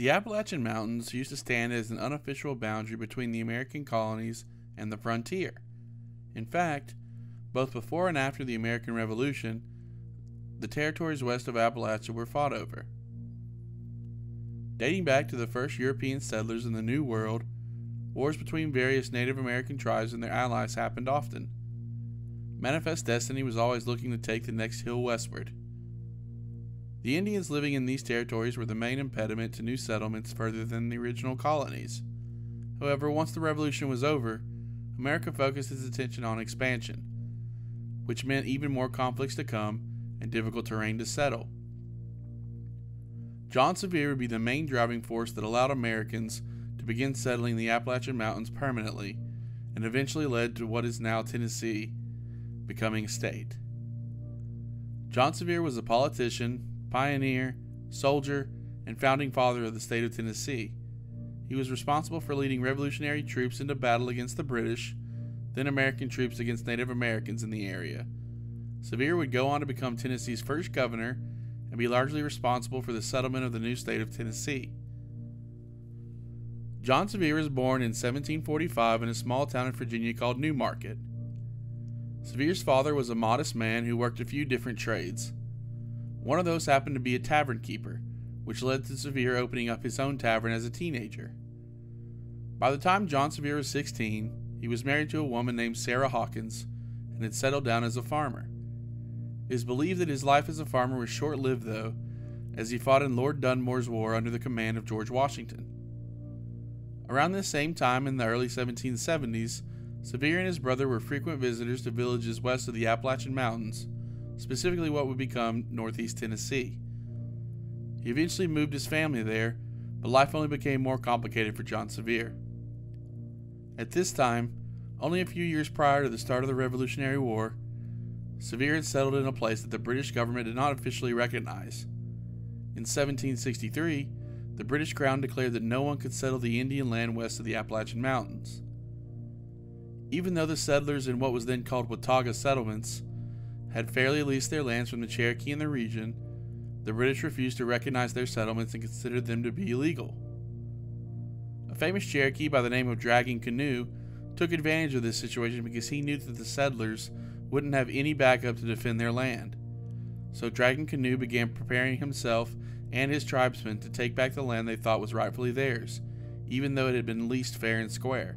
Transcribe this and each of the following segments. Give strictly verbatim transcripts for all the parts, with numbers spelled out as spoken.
The Appalachian Mountains used to stand as an unofficial boundary between the American colonies and the frontier. In fact, both before and after the American Revolution, the territories west of Appalachia were fought over. Dating back to the first European settlers in the New World, wars between various Native American tribes and their allies happened often. Manifest destiny was always looking to take the next hill westward. The Indians living in these territories were the main impediment to new settlements further than the original colonies. However, once the Revolution was over, America focused its attention on expansion, which meant even more conflicts to come and difficult terrain to settle. John Sevier would be the main driving force that allowed Americans to begin settling the Appalachian Mountains permanently, and eventually led to what is now Tennessee becoming a state. John Sevier was a politician, pioneer, soldier, and founding father of the state of Tennessee. He was responsible for leading revolutionary troops into battle against the British, then American troops against Native Americans in the area. Sevier would go on to become Tennessee's first governor and be largely responsible for the settlement of the new state of Tennessee. John Sevier was born in seventeen forty-five in a small town in Virginia called Newmarket. Sevier's father was a modest man who worked a few different trades. One of those happened to be a tavern keeper, which led to Sevier opening up his own tavern as a teenager. By the time John Sevier was sixteen, he was married to a woman named Sarah Hawkins and had settled down as a farmer. It is believed that his life as a farmer was short-lived, though, as he fought in Lord Dunmore's War under the command of George Washington. Around this same time in the early seventeen seventies, Sevier and his brother were frequent visitors to villages west of the Appalachian Mountains, specifically what would become northeast Tennessee. He eventually moved his family there, but life only became more complicated for John Sevier. At this time, only a few years prior to the start of the Revolutionary War, Sevier had settled in a place that the British government did not officially recognize. In seventeen sixty-three, the British Crown declared that no one could settle the Indian land west of the Appalachian Mountains. Even though the settlers in what was then called Watauga settlements had fairly leased their lands from the Cherokee in the region, the British refused to recognize their settlements and considered them to be illegal. A famous Cherokee by the name of Dragging Canoe took advantage of this situation because he knew that the settlers wouldn't have any backup to defend their land. So Dragging Canoe began preparing himself and his tribesmen to take back the land they thought was rightfully theirs, even though it had been leased fair and square.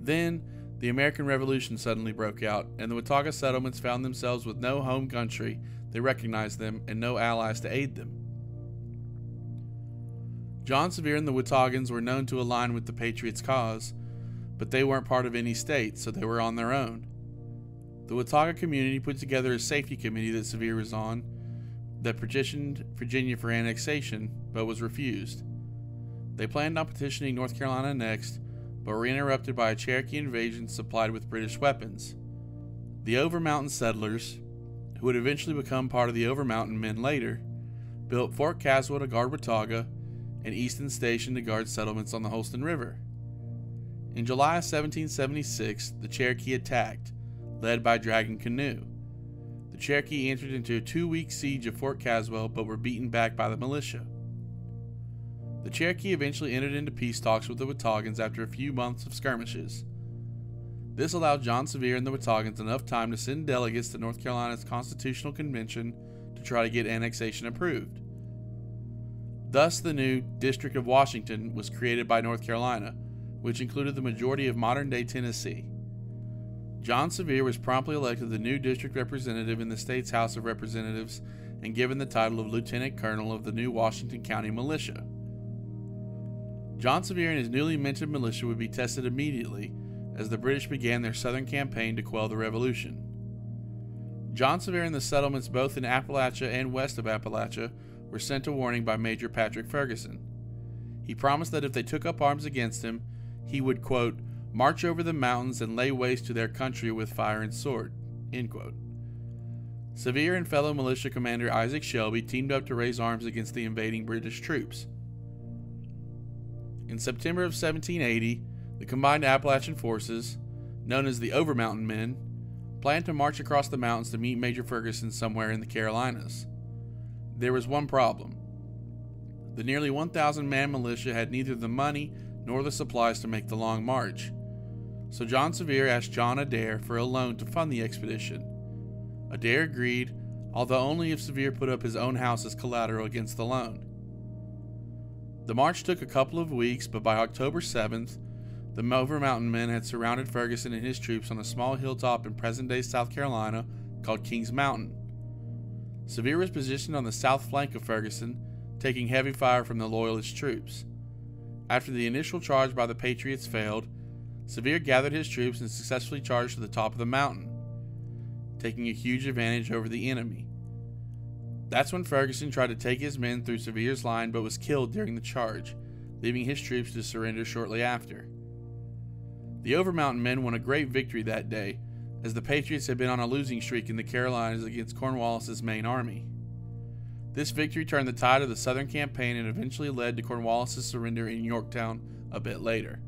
Then, the American Revolution suddenly broke out, and the Watauga settlements found themselves with no home country that recognized them and no allies to aid them. John Sevier and the Wataugans were known to align with the Patriots' cause, but they weren't part of any state, so they were on their own. The Watauga community put together a safety committee that Sevier was on that petitioned Virginia for annexation, but was refused. They planned on petitioning North Carolina next, but were interrupted by a Cherokee invasion supplied with British weapons. The Overmountain settlers, who would eventually become part of the Overmountain Men later, built Fort Caswell to guard Watauga and Easton Station to guard settlements on the Holston River. In July seventeen seventy-six, the Cherokee attacked, led by Dragging Canoe. The Cherokee entered into a two-week siege of Fort Caswell, but were beaten back by the militia. The Cherokee eventually entered into peace talks with the Wataugans after a few months of skirmishes. This allowed John Sevier and the Wataugans enough time to send delegates to North Carolina's Constitutional Convention to try to get annexation approved. Thus, the new District of Washington was created by North Carolina, which included the majority of modern-day Tennessee. John Sevier was promptly elected the new district representative in the state's House of Representatives and given the title of Lieutenant Colonel of the new Washington County Militia. John Sevier and his newly minted militia would be tested immediately as the British began their southern campaign to quell the revolution. John Sevier and the settlements both in Appalachia and west of Appalachia were sent a warning by Major Patrick Ferguson. He promised that if they took up arms against him, he would, quote, march over the mountains and lay waste to their country with fire and sword, end quote. Sevier and fellow militia commander Isaac Shelby teamed up to raise arms against the invading British troops. In September of seventeen eighty, the combined Appalachian forces, known as the Overmountain Men, planned to march across the mountains to meet Major Ferguson somewhere in the Carolinas. There was one problem. The nearly one thousand man militia had neither the money nor the supplies to make the long march, so John Sevier asked John Adair for a loan to fund the expedition. Adair agreed, although only if Sevier put up his own house as collateral against the loan. The march took a couple of weeks, but by October seventh, the Overmountain Men had surrounded Ferguson and his troops on a small hilltop in present-day South Carolina called King's Mountain. Sevier was positioned on the south flank of Ferguson, taking heavy fire from the Loyalist troops. After the initial charge by the Patriots failed, Sevier gathered his troops and successfully charged to the top of the mountain, taking a huge advantage over the enemy. That's when Ferguson tried to take his men through Sevier's line but was killed during the charge, leaving his troops to surrender shortly after. The Overmountain Men won a great victory that day, as the Patriots had been on a losing streak in the Carolinas against Cornwallis' main army. This victory turned the tide of the Southern campaign and eventually led to Cornwallis' surrender in Yorktown a bit later.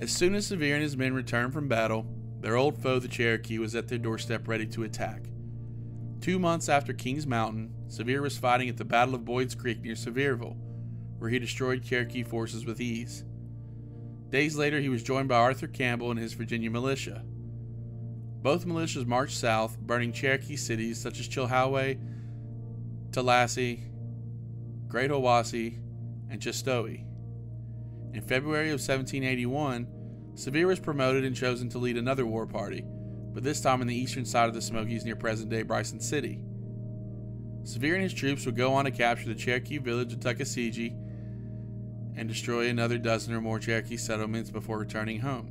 As soon as Sevier and his men returned from battle, their old foe, the Cherokee, was at their doorstep ready to attack. Two months after King's Mountain, Sevier was fighting at the Battle of Boyd's Creek near Sevierville, where he destroyed Cherokee forces with ease. Days later, he was joined by Arthur Campbell and his Virginia militia. Both militias marched south, burning Cherokee cities such as Chilhowee, Tallasi, Great Owassee, and Chistowe. In February of seventeen eighty-one, Sevier was promoted and chosen to lead another war party, but this time on the eastern side of the Smokies near present-day Bryson City. Sevier and his troops would go on to capture the Cherokee village of Tuckasegee and destroy another dozen or more Cherokee settlements before returning home.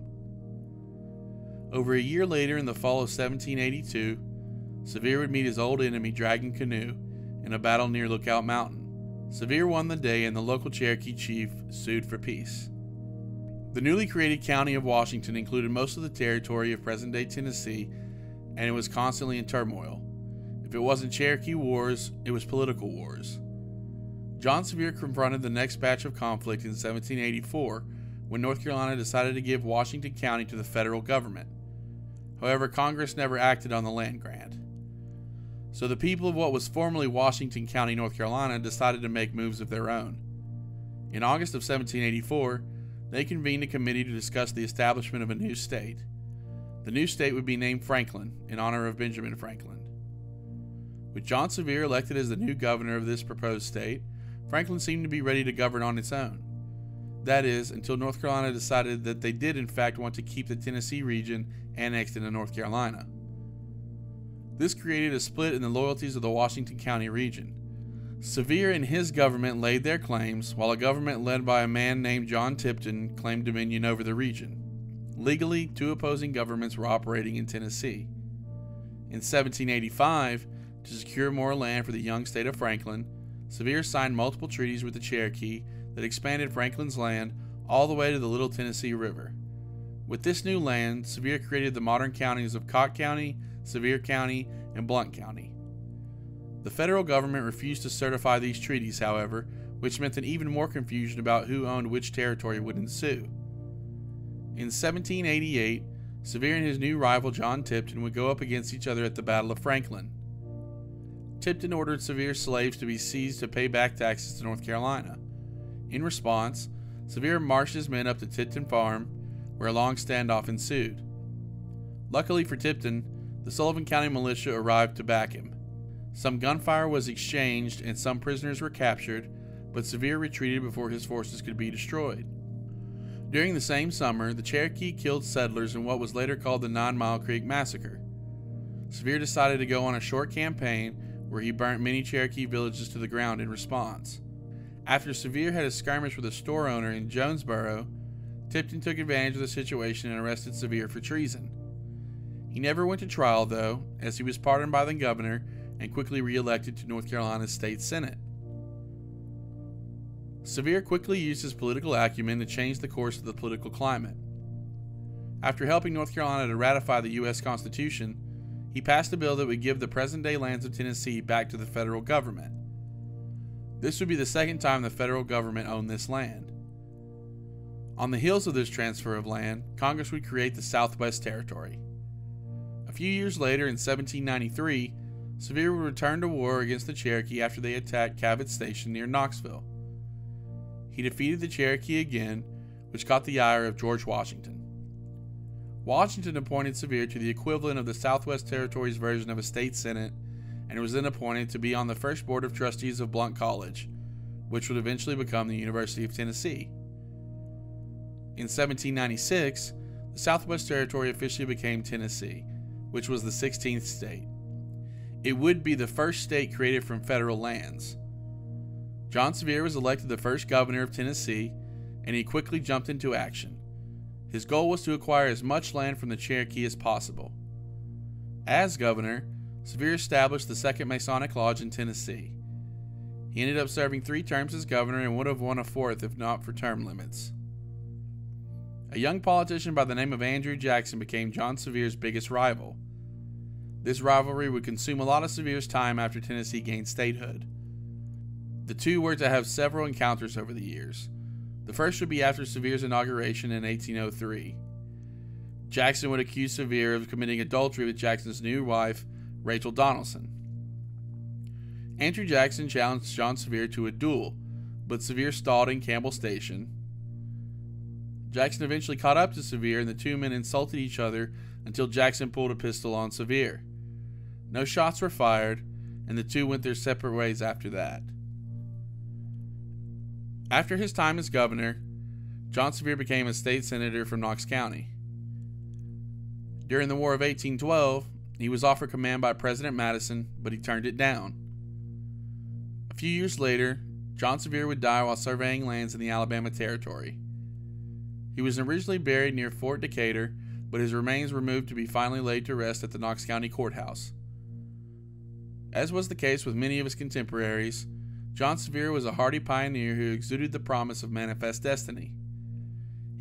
Over a year later, in the fall of seventeen eighty-two, Sevier would meet his old enemy, Dragging Canoe, in a battle near Lookout Mountain. Sevier won the day, and the local Cherokee chief sued for peace. The newly created county of Washington included most of the territory of present-day Tennessee, and it was constantly in turmoil. If it wasn't Cherokee wars, it was political wars. John Sevier confronted the next batch of conflict in seventeen eighty-four, when North Carolina decided to give Washington County to the federal government. However, Congress never acted on the land grant. So the people of what was formerly Washington County, North Carolina, decided to make moves of their own. In August of seventeen eighty-four, they convened a committee to discuss the establishment of a new state. The new state would be named Franklin, in honor of Benjamin Franklin. With John Sevier elected as the new governor of this proposed state, Franklin seemed to be ready to govern on its own. That is, until North Carolina decided that they did in fact want to keep the Tennessee region annexed into North Carolina. This created a split in the loyalties of the Washington County region. Sevier and his government laid their claims, while a government led by a man named John Tipton claimed dominion over the region. Legally, two opposing governments were operating in Tennessee. In seventeen eighty-five, to secure more land for the young state of Franklin, Sevier signed multiple treaties with the Cherokee that expanded Franklin's land all the way to the Little Tennessee River. With this new land, Sevier created the modern counties of Cock County, Sevier County, and Blount County. The federal government refused to certify these treaties, however, which meant that even more confusion about who owned which territory would ensue. In seventeen eighty-eight, Sevier and his new rival John Tipton would go up against each other at the Battle of Franklin. Tipton ordered Sevier slaves to be seized to pay back taxes to North Carolina. In response, Sevier marched his men up to Tipton Farm, where a long standoff ensued. Luckily for Tipton, the Sullivan County militia arrived to back him. Some gunfire was exchanged and some prisoners were captured, but Sevier retreated before his forces could be destroyed. During the same summer, the Cherokee killed settlers in what was later called the Nine Mile Creek Massacre. Sevier decided to go on a short campaign where he burnt many Cherokee villages to the ground in response. After Sevier had a skirmish with a store owner in Jonesboro, Tipton took advantage of the situation and arrested Sevier for treason. He never went to trial, though, as he was pardoned by the governor and quickly re-elected to North Carolina's state senate. Sevier quickly used his political acumen to change the course of the political climate. After helping North Carolina to ratify the U S Constitution, he passed a bill that would give the present-day lands of Tennessee back to the federal government. This would be the second time the federal government owned this land. On the heels of this transfer of land, Congress would create the Southwest Territory. A few years later, in seventeen ninety-three, Sevier would return to war against the Cherokee after they attacked Cabot's Station near Knoxville. He defeated the Cherokee again, which caught the ire of George Washington. Washington appointed Sevier to the equivalent of the Southwest Territory's version of a state senate, and was then appointed to be on the first board of trustees of Blount College, which would eventually become the University of Tennessee. In seventeen ninety-six, the Southwest Territory officially became Tennessee, which was the sixteenth state. It would be the first state created from federal lands. John Sevier was elected the first governor of Tennessee, and he quickly jumped into action. His goal was to acquire as much land from the Cherokee as possible. As governor, Sevier established the Second Masonic Lodge in Tennessee. He ended up serving three terms as governor and would have won a fourth if not for term limits. A young politician by the name of Andrew Jackson became John Sevier's biggest rival. This rivalry would consume a lot of Sevier's time after Tennessee gained statehood. The two were to have several encounters over the years. The first would be after Sevier's inauguration in eighteen oh three. Jackson would accuse Sevier of committing adultery with Jackson's new wife, Rachel Donelson. Andrew Jackson challenged John Sevier to a duel, but Sevier stalled in Campbell Station. Jackson eventually caught up to Sevier, and the two men insulted each other until Jackson pulled a pistol on Sevier. No shots were fired, and the two went their separate ways after that. After his time as governor, John Sevier became a state senator from Knox County. During the War of eighteen twelve, he was offered command by President Madison, but he turned it down. A few years later, John Sevier would die while surveying lands in the Alabama Territory. He was originally buried near Fort Decatur, but his remains were moved to be finally laid to rest at the Knox County Courthouse. As was the case with many of his contemporaries, John Sevier was a hardy pioneer who exuded the promise of manifest destiny.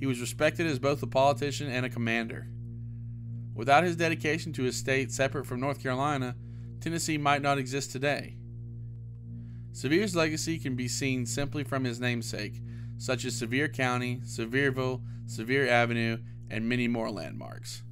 He was respected as both a politician and a commander. Without his dedication to his state separate from North Carolina, Tennessee might not exist today. Sevier's legacy can be seen simply from his namesake, such as Sevier County, Sevierville, Sevier Avenue, and many more landmarks.